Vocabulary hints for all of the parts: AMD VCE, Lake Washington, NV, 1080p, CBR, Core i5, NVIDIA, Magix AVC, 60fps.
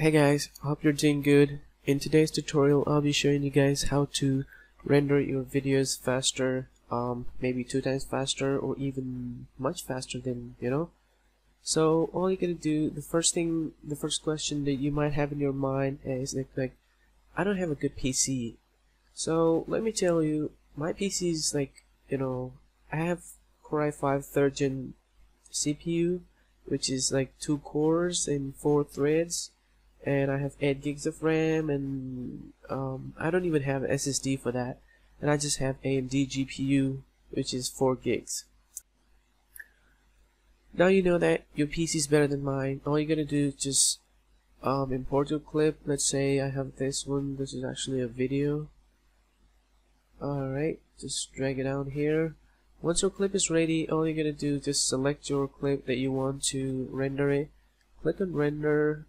Hey guys, hope you're doing good. In today's tutorial I'll be showing you guys how to render your videos faster, maybe 2 times faster or even much faster than, you know. So all you gotta do, the first question that you might have in your mind is like, I don't have a good PC. So let me tell you, my PC is like, you know, I have Core i5 3rd gen CPU, which is like 2 cores and 4 threads. And I have 8 gigs of RAM, and I don't even have an SSD for that, and I just have AMD GPU, which is 4 gigs. Now you know that your PC is better than mine. All you're gonna do is just import your clip. Let's say I have this one. This is actually a video. Alright, just drag it down here. Once your clip is ready, all you're gonna do is just select your clip that you want to render it. Click on render,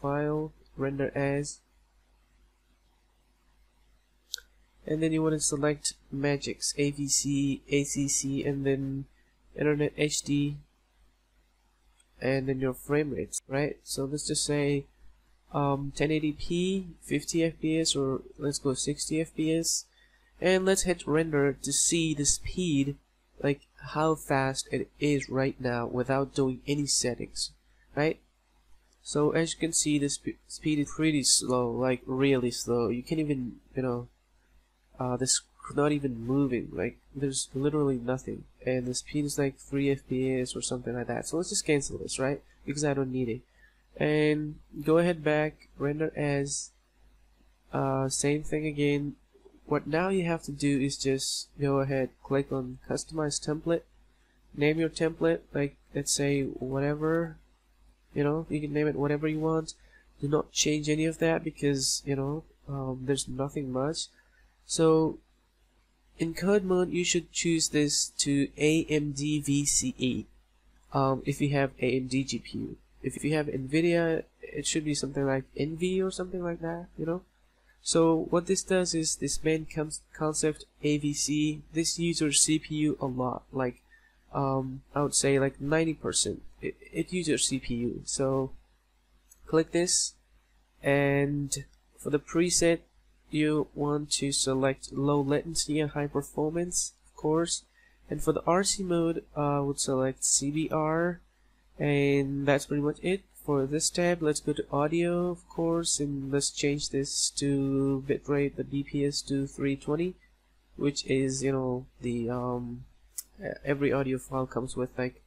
file, render as, and then you want to select Magix AVC, ACC, and then Internet HD, and then your frame rates, right? So let's just say 1080p, 50 FPS, or let's go 60 FPS, and let's hit render to see the speed, like how fast it is right now without doing any settings, right? So as you can see, the speed is pretty slow, like really slow. You can't even, you know, this not even moving, like there's literally nothing, and the speed is like 3 FPS or something like that. So let's just cancel this, right, because I don't need it, and go ahead back, render as, same thing again. What now you have to do is just go ahead, click on customize template, name your template, like let's say whatever. You know, you can name it whatever you want. Do not change any of that because, you know, there's nothing much. So in code mode you should choose this to AMD VCE if you have AMD GPU. If you have NVIDIA, it should be something like NV or something like that, you know. So what this does is this main concept AVC, this uses CPU a lot, like I would say like 90%. It uses your CPU. So click this, and for the preset you want to select low latency and high performance, of course, and for the RC mode I would select CBR, and that's pretty much it for this tab. Let's go to audio, of course, and let's change this to bitrate, the DPS to 320, which is, you know, the every audio file comes with like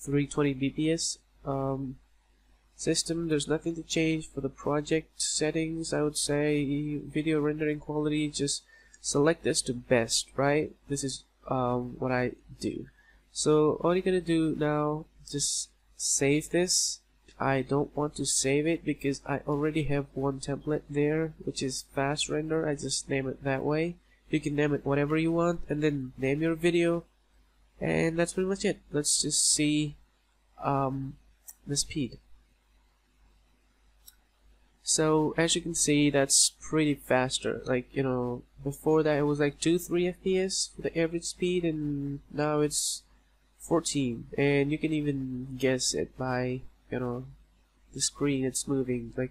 320 bps. System, there's nothing to change. For the project settings, I would say video rendering quality, just select this to best, right? This is what I do. So all you're gonna do now, just save this. I don't want to save it because I already have one template there, which is fast render. I just name it that way. You can name it whatever you want, and then name your video. And that's pretty much it. Let's just see the speed. So as you can see, that's pretty faster. Like, you know, before that it was like 2-3 FPS for the average speed, and now it's 14. And you can even guess it by, you know, the screen it's moving. Like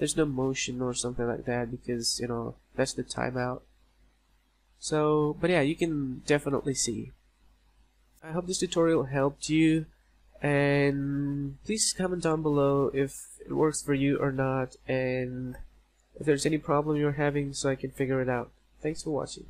there's no motion or something like that because, you know, that's the timeout. So, but yeah, you can definitely see. I hope this tutorial helped you, and please comment down below if it works for you or not, and if there's any problem you're having so I can figure it out. Thanks for watching.